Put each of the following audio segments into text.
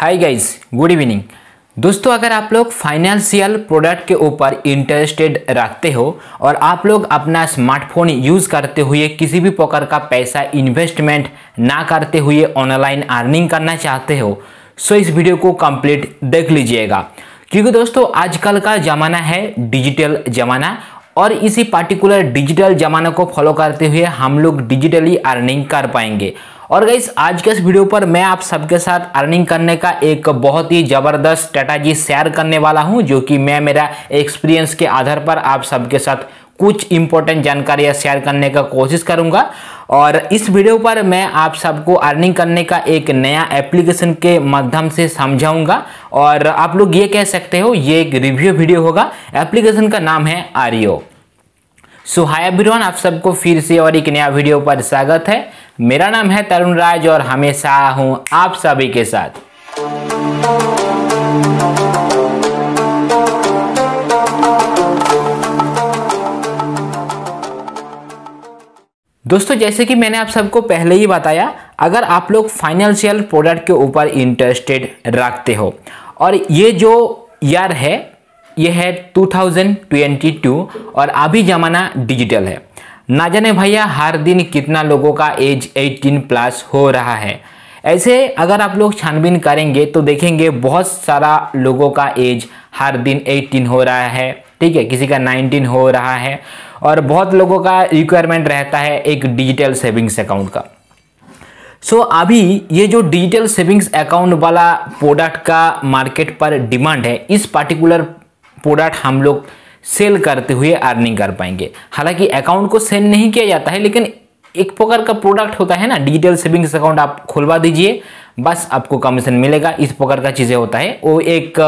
Hi guys, good evening दोस्तों। अगर आप लोग फाइनेंशियल प्रोडक्ट के ऊपर इंटरेस्टेड रखते हो और आप लोग अपना स्मार्टफोन यूज़ करते हुए किसी भी प्रकार का पैसा इन्वेस्टमेंट ना करते हुए ऑनलाइन अर्निंग करना चाहते हो सो इस वीडियो को कंप्लीट देख लीजिएगा, क्योंकि दोस्तों आजकल का ज़माना है डिजिटल ज़माना और इसी पार्टिकुलर डिजिटल ज़माना को फॉलो करते हुए हम लोग डिजिटली अर्निंग कर पाएंगे। और गाइस आज के इस वीडियो पर मैं आप सबके साथ अर्निंग करने का एक बहुत ही ज़बरदस्त स्ट्रैटेजी शेयर करने वाला हूं, जो कि मैं मेरा एक्सपीरियंस के आधार पर आप सबके साथ कुछ इंपॉर्टेंट जानकारियां शेयर करने का कोशिश करूंगा। और इस वीडियो पर मैं आप सबको अर्निंग करने का एक नया एप्लीकेशन के माध्यम से समझाऊंगा और आप लोग ये कह सकते हो ये एक रिव्यू वीडियो होगा। एप्लीकेशन का नाम है आरियो। सो हाय एवरीवन, आप सबको फिर से और एक नया वीडियो पर स्वागत है। मेरा नाम है तरुण राज और हमेशा हूँ आप सभी के साथ। दोस्तों जैसे कि मैंने आप सबको पहले ही बताया, अगर आप लोग फाइनेंशियल प्रोडक्ट के ऊपर इंटरेस्टेड रखते हो और ये जो यार है ये है 2022 और अभी ज़माना डिजिटल है। ना जाने भैया हर दिन कितना लोगों का एज 18 प्लस हो रहा है। ऐसे अगर आप लोग छानबीन करेंगे तो देखेंगे बहुत सारा लोगों का एज हर दिन 18 हो रहा है, ठीक है, किसी का 19 हो रहा है और बहुत लोगों का रिक्वायरमेंट रहता है एक डिजिटल सेविंग्स अकाउंट का। सो अभी ये जो डिजिटल सेविंग्स अकाउंट वाला प्रोडक्ट का मार्केट पर डिमांड है, इस पार्टिकुलर प्रोडक्ट हम लोग सेल करते हुए अर्निंग कर पाएंगे। हालांकि अकाउंट को सेल नहीं किया जाता है, लेकिन एक प्रकार का प्रोडक्ट होता है ना, डिजिटल सेविंग्स अकाउंट आप खुलवा दीजिए, बस आपको कमीशन मिलेगा, इस प्रकार का चीज़ें होता है। वो एक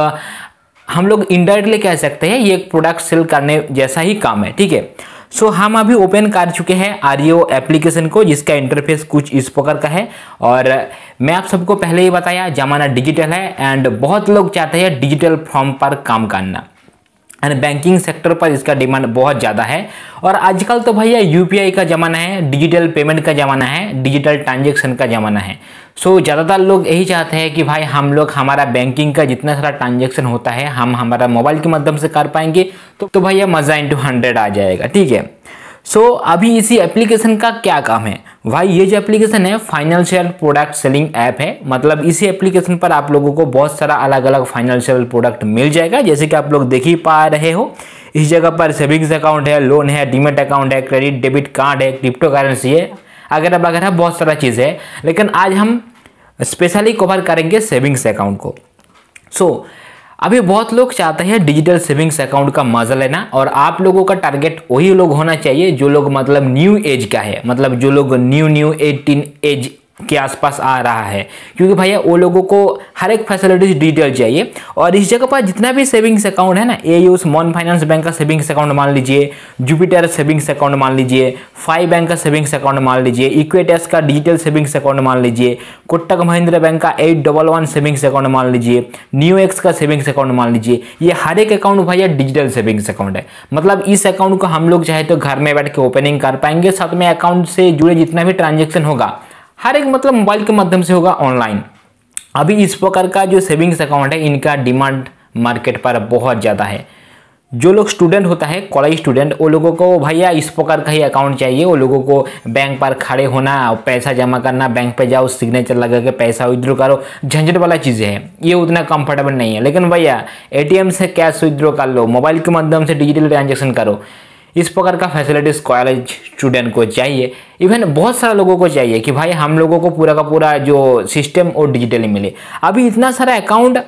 हम लोग इनडायरेक्टली कह सकते हैं ये एक प्रोडक्ट सेल करने जैसा ही काम है, ठीक है। सो हम अभी ओपन कर चुके हैं आरियो एप्लीकेशन को, जिसका इंटरफेस कुछ इस प्रकार का है। और मैं आप सबको पहले ही बताया ज़माना डिजिटल है एंड बहुत लोग चाहते हैं डिजिटल फॉर्म पर काम करना एंड बैंकिंग सेक्टर पर इसका डिमांड बहुत ज़्यादा है। और आजकल तो भैया यूपीआई का ज़माना है, डिजिटल पेमेंट का ज़माना है, डिजिटल ट्रांजेक्शन का ज़माना है। सो ज़्यादातर लोग यही चाहते हैं कि भाई हम लोग हमारा बैंकिंग का जितना सारा ट्रांजेक्शन होता है हम हमारा मोबाइल के माध्यम से कर पाएंगे, तो भैया मज़ा इंटू 100 आ जाएगा, ठीक है। सो अभी इसी एप्लीकेशन का क्या काम है भाई, ये जो एप्लीकेशन है फाइनेंशियल प्रोडक्ट सेलिंग ऐप है। मतलब इसी एप्लीकेशन पर आप लोगों को बहुत सारा अलग अलग फाइनेंशियल प्रोडक्ट मिल जाएगा, जैसे कि आप लोग देख ही पा रहे हो। इस जगह पर सेविंग्स अकाउंट है, लोन है, डीमेट अकाउंट है, क्रेडिट डेबिट कार्ड है, क्रिप्टो करेंसी है, वगैरह वगैरह बहुत सारा चीज़ है। लेकिन आज हम स्पेशली कवर करेंगे सेविंग्स अकाउंट को। सो अभी बहुत लोग चाहते हैं डिजिटल सेविंग्स अकाउंट का मजा लेना और आप लोगों का टारगेट वही लोग होना चाहिए जो लोग मतलब न्यू एज का है, मतलब जो लोग न्यू 18 एज के आसपास आ रहा है, क्योंकि भैया वो लोगों को हर एक फैसिलिटीज डिटेल चाहिए। और इस जगह पर जितना भी सेविंग्स अकाउंट है ना, एयूस मॉन फाइनेंस बैंक का सेविंग्स अकाउंट मान लीजिए, जुपिटर सेविंग्स अकाउंट मान लीजिए, फाइव बैंक का सेविंग्स अकाउंट मान लीजिए, इक्वेटेक्स का डिजिटल सेविंग्स अकाउंट मान लीजिए, कोटक महिंद्रा बैंक का 811 सेविंग्स अकाउंट मान लीजिए, न्यू एक्स का सेविंग्स अकाउंट मान लीजिए, ये हर एक अकाउंट भैया डिजिटल सेविंग्स अकाउंट है। मतलब इस अकाउंट को हम लोग चाहे तो घर में बैठ के ओपनिंग कर पाएंगे, साथ में अकाउंट से जुड़े जितना भी ट्रांजेक्शन होगा हर एक मतलब मोबाइल के माध्यम से होगा ऑनलाइन। अभी इस प्रकार का जो सेविंग्स अकाउंट है इनका डिमांड मार्केट पर बहुत ज़्यादा है। जो लोग स्टूडेंट होता है कॉलेज स्टूडेंट, वो लोगों को भैया इस प्रकार का ही अकाउंट चाहिए। वो लोगों को बैंक पर खड़े होना, पैसा जमा करना, बैंक पे जाओ, सिग्नेचर लगा के पैसा विथड्रॉ करो, झंझट वाला चीज़ें हैं, ये उतना कंफर्टेबल नहीं है। लेकिन भैया ATM से कैश विथड्रॉ कर लो, मोबाइल के माध्यम से डिजिटल ट्रांजेक्शन करो, इस प्रकार का फैसिलिटीज़ कॉलेज स्टूडेंट को चाहिए। इवन बहुत सारे लोगों को चाहिए कि भाई हम लोगों को पूरा का पूरा जो सिस्टम वो डिजिटली मिले। अभी इतना सारा अकाउंट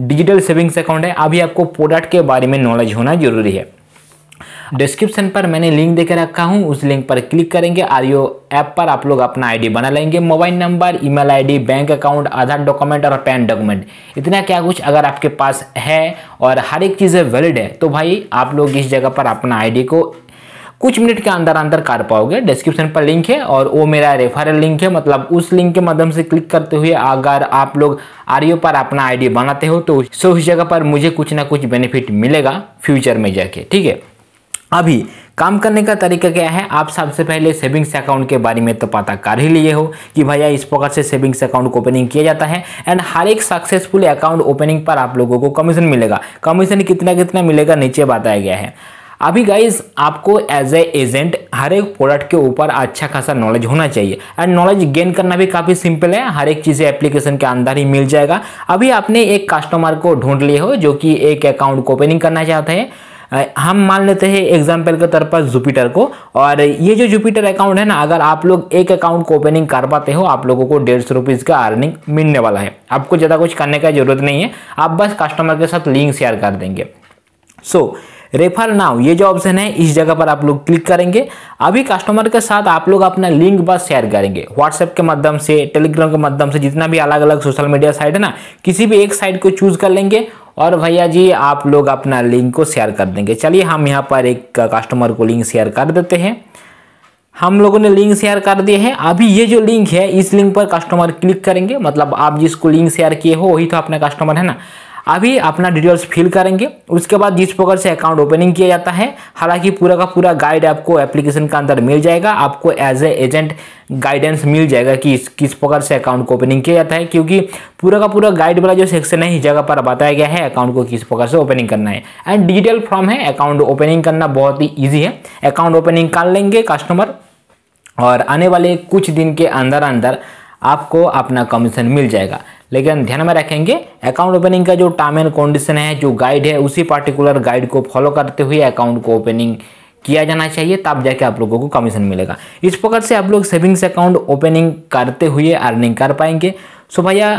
डिजिटल सेविंग्स अकाउंट है, अभी आपको प्रोडक्ट के बारे में नॉलेज होना ज़रूरी है। डिस्क्रिप्शन पर मैंने लिंक देकर रखा हूँ, उस लिंक पर क्लिक करेंगे, आरियो ऐप पर आप लोग अपना आईडी बना लेंगे, mobile number, email ID, bank account, Aadhaar document और पैन डॉक्यूमेंट, इतना क्या कुछ अगर आपके पास है और हर एक चीज़ वैलिड है तो भाई आप लोग इस जगह पर अपना आईडी को कुछ मिनट के अंदर अंदर कर पाओगे। डिस्क्रिप्शन पर लिंक है और वो मेरा रेफरल लिंक है, मतलब उस लिंक के माध्यम से क्लिक करते हुए अगर आप लोग आरियो पर अपना आईडी बनाते हो तो उस जगह पर मुझे कुछ ना कुछ बेनिफिट मिलेगा फ्यूचर में जाके, ठीक है। अभी काम करने का तरीका क्या है, आप सबसे पहले सेविंग्स अकाउंट के बारे में तो पता कर ही लिए हो कि भैया इस प्रकार से सेविंग्स अकाउंट को ओपनिंग किया जाता है एंड हर एक सक्सेसफुल अकाउंट ओपनिंग पर आप लोगों को कमीशन मिलेगा। कमीशन कितना कितना मिलेगा नीचे बताया गया है। अभी गाइज आपको एज ए एजेंट हर एक प्रोडक्ट के ऊपर अच्छा खासा नॉलेज होना चाहिए एंड नॉलेज गेन करना भी काफ़ी सिंपल है, हर एक चीज़ें एप्लीकेशन के अंदर ही मिल जाएगा। अभी आपने एक कस्टमर को ढूंढ लिए हो जो कि एक अकाउंट को ओपनिंग करना चाहते हैं, हम मान लेते हैं एग्जाम्पल के तौर पर जुपिटर को, और ये जो जुपिटर अकाउंट है ना, अगर आप लोग एक अकाउंट को ओपनिंग कर पाते हो आप लोगों को 150 रुपीज़ का अर्निंग मिलने वाला है। आपको ज़्यादा कुछ करने का जरूरत नहीं है, आप बस कस्टमर के साथ लिंक शेयर कर देंगे। सो रेफर नाउ ये जो ऑप्शन है इस जगह पर आप लोग क्लिक करेंगे। अभी कस्टमर के साथ आप लोग अपना लिंक बस शेयर करेंगे व्हाट्सएप के माध्यम से, टेलीग्राम के माध्यम से, जितना भी अलग अलग सोशल मीडिया साइट है ना, किसी भी एक साइट को चूज कर लेंगे और भैया जी आप लोग अपना लिंक को शेयर कर देंगे। चलिए हम यहाँ पर एक कस्टमर को लिंक शेयर कर देते हैं। हम लोगों ने लिंक शेयर कर दिए हैं। अभी ये जो लिंक है इस लिंक पर कस्टमर क्लिक करेंगे, मतलब आप जिसको लिंक शेयर किए हो वही तो अपना कस्टमर है ना। अभी अपना डिटेल्स फिल करेंगे, उसके बाद जिस प्रकार से अकाउंट ओपनिंग किया जाता है, हालांकि पूरा का पूरा गाइड आपको एप्लीकेशन के अंदर मिल जाएगा, आपको एज ए एजेंट गाइडेंस मिल जाएगा कि किस प्रकार से अकाउंट को ओपनिंग किया जाता है, क्योंकि पूरा का पूरा गाइड वाला जो सेक्शन है इस जगह पर बताया गया है अकाउंट को किस प्रकार से ओपनिंग करना है एंड डिजिटल फॉर्म है, अकाउंट ओपनिंग करना बहुत ही ईजी है। अकाउंट ओपनिंग कर लेंगे कस्टमर और आने वाले कुछ दिन के अंदर अंदर आपको अपना कमीशन मिल जाएगा। लेकिन ध्यान में रखेंगे अकाउंट ओपनिंग का जो टर्म एंड कंडीशन है, जो गाइड है, उसी पार्टिकुलर गाइड को फॉलो करते हुए अकाउंट को ओपनिंग किया जाना चाहिए, तब जाके आप लोगों को कमीशन मिलेगा। इस प्रकार से आप लोग सेविंग्स अकाउंट ओपनिंग करते हुए अर्निंग कर पाएंगे। सो भैया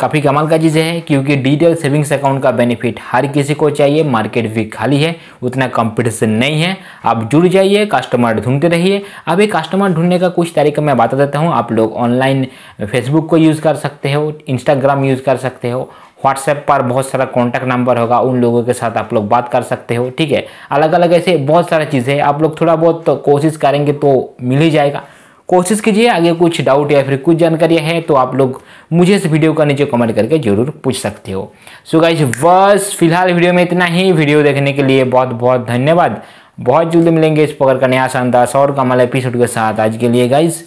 काफ़ी कमाल का चीज़ है, क्योंकि डिजिटल सेविंग्स अकाउंट का बेनिफिट हर किसी को चाहिए। मार्केट भी खाली है, उतना कंपटीशन नहीं है, आप जुड़ जाइए, कस्टमर ढूंढते रहिए। अभी कस्टमर ढूंढने का कुछ तरीका मैं बता देता हूँ। आप लोग ऑनलाइन फेसबुक को यूज़ कर सकते हो, इंस्टाग्राम यूज़ कर सकते हो, व्हाट्सएप पर बहुत सारा कॉन्टैक्ट नंबर होगा, उन लोगों के साथ आप लोग बात कर सकते हो, ठीक है। अलग अलग ऐसे बहुत सारा चीज़ें आप लोग थोड़ा बहुत कोशिश करेंगे तो मिल ही जाएगा। कोशिश कीजिए, आगे कुछ डाउट या फिर कुछ जानकारी है तो आप लोग मुझे इस वीडियो का नीचे कमेंट करके जरूर पूछ सकते हो। सो गाइस बस फिलहाल वीडियो में इतना ही। वीडियो देखने के लिए बहुत बहुत धन्यवाद। बहुत जल्दी मिलेंगे इस प्रकार का नया शानदार और कमाल एपिसोड के साथ। आज के लिए गाइस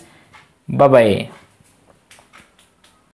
बाय बाय।